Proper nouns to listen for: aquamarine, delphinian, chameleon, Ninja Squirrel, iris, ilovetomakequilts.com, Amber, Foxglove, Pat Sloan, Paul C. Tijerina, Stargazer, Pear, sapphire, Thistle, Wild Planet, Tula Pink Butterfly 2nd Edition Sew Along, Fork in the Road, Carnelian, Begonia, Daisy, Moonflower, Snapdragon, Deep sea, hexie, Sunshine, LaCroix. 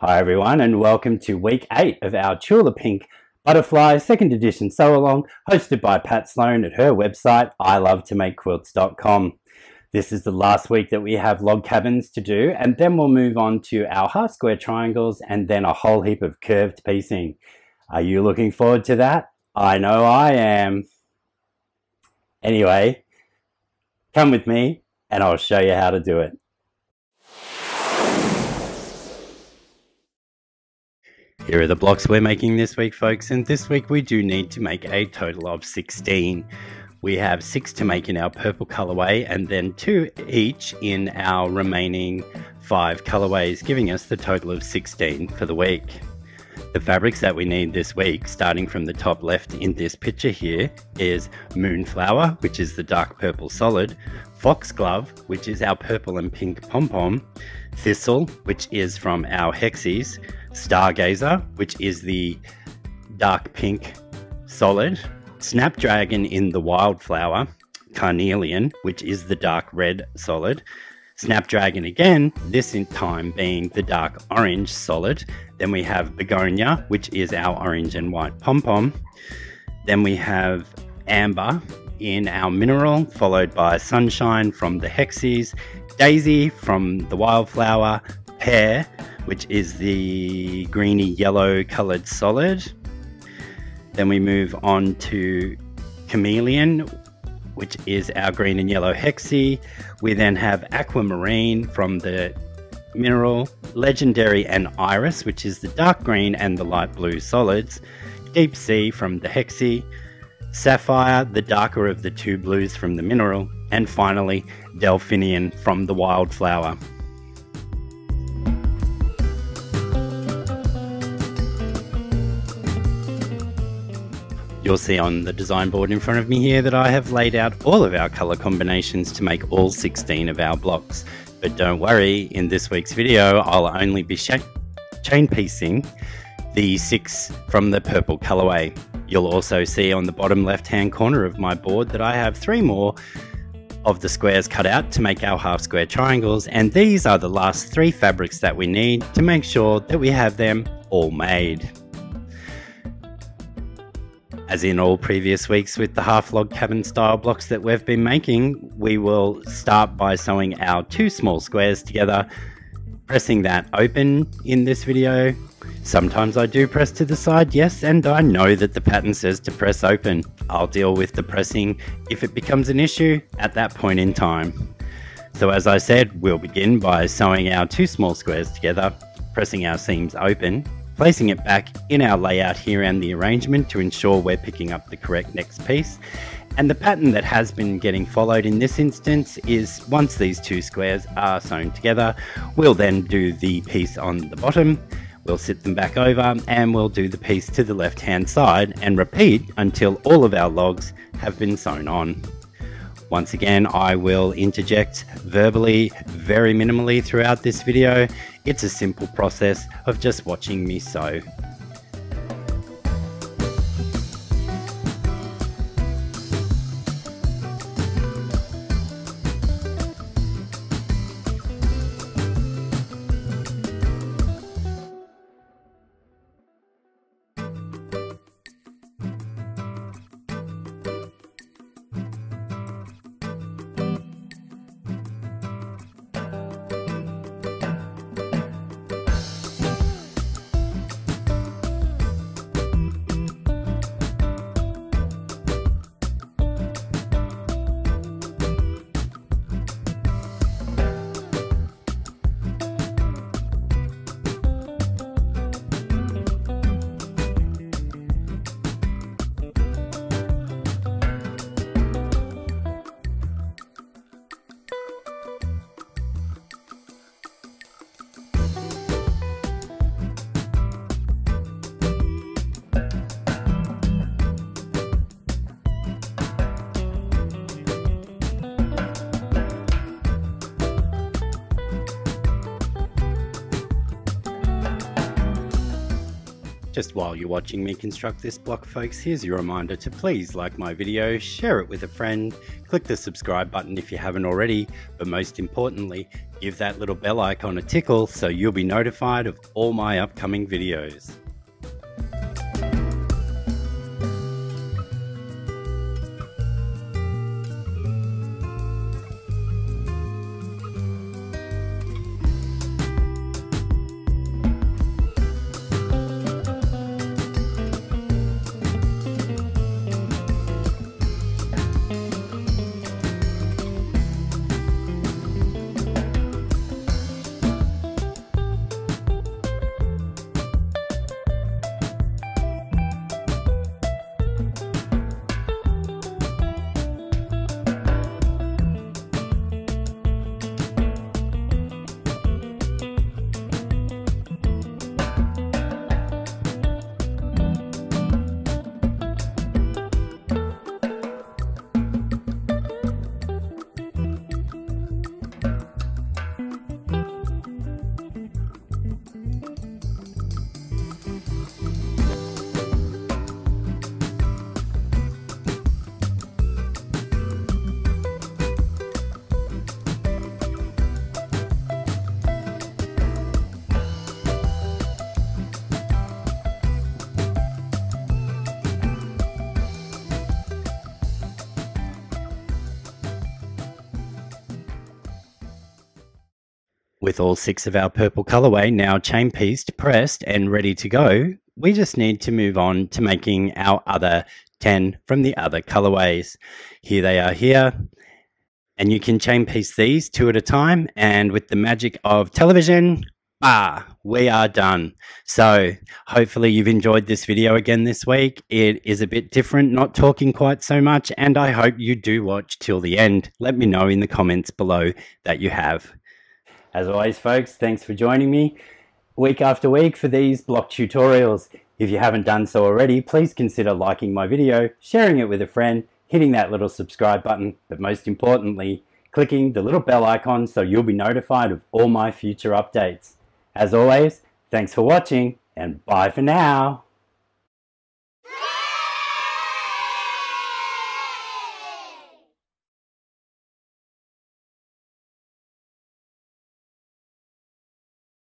Hi everyone, and welcome to week 8 of our Tula Pink Butterfly 2nd Edition Sew Along, hosted by Pat Sloan at her website ilovetomakequilts.com. This is the last week that we have log cabins to do, and then we'll move on to our half square triangles and then a whole heap of curved piecing. Are you looking forward to that? I know I am. Anyway, come with me and I'll show you how to do it. Here are the blocks we're making this week, folks, and this week we do need to make a total of 16. We have 6 to make in our purple colorway and then 2 each in our remaining 5 colorways, giving us the total of 16 for the week. The fabrics that we need this week, starting from the top left in this picture here, is Moonflower, which is the dark purple solid, Foxglove, which is our purple and pink pom-pom, Thistle, which is from our hexies, Stargazer, which is the dark pink solid, Snapdragon in the wildflower, Carnelian, which is the dark red solid, Snapdragon again, this in time being the dark orange solid. Then we have Begonia, which is our orange and white pom-pom. Then we have Amber in our mineral, followed by Sunshine from the hexies, Daisy from the wildflower, Pear, which is the greeny yellow colored solid. Then we move on to Chameleon, which is our green and yellow hexie. We then have Aquamarine from the mineral, Legendary and Iris, which is the dark green and the light blue solids, Deep Sea from the hexie, Sapphire, the darker of the two blues from the mineral, and finally Delphinian from the wildflower. You'll see on the design board in front of me here that I have laid out all of our colour combinations to make all 16 of our blocks. But don't worry, in this week's video I'll only be chain piecing the 6 from the purple colourway. You'll also see on the bottom left hand corner of my board that I have 3 more of the squares cut out to make our half square triangles, and these are the last 3 fabrics that we need to make sure that we have them all made. As in all previous weeks with the half log cabin style blocks that we've been making, we will start by sewing our 2 small squares together, pressing that open in this video. Sometimes I do press to the side, yes, and I know that the pattern says to press open. I'll deal with the pressing if it becomes an issue at that point in time. So as I said, we'll begin by sewing our 2 small squares together, pressing our seams open, placing it back in our layout here and the arrangement to ensure we're picking up the correct next piece. And the pattern that has been getting followed in this instance is once these 2 squares are sewn together, we'll then do the piece on the bottom, we'll sit them back over, and we'll do the piece to the left hand side and repeat until all of our logs have been sewn on. Once again, I will interject verbally very minimally throughout this video. It's a simple process of just watching me sew. Just while you're watching me construct this block, folks, here's your reminder to please like my video, share it with a friend, click the subscribe button if you haven't already, but most importantly, give that little bell icon a tickle so you'll be notified of all my upcoming videos. With all six of our purple colorway now chain pieced, pressed and ready to go, we just need to move on to making our other 10 from the other colorways. Here they are here, and you can chain piece these two at a time, and with the magic of television, we are done. So hopefully you've enjoyed this video again this week. It is a bit different, not talking quite so much, and I hope you do watch till the end. Let me know in the comments below that you have. As always, folks, thanks for joining me week after week for these block tutorials. If you haven't done so already, please consider liking my video, sharing it with a friend, hitting that little subscribe button, but most importantly, clicking the little bell icon so you'll be notified of all my future updates. As always, thanks for watching and bye for now.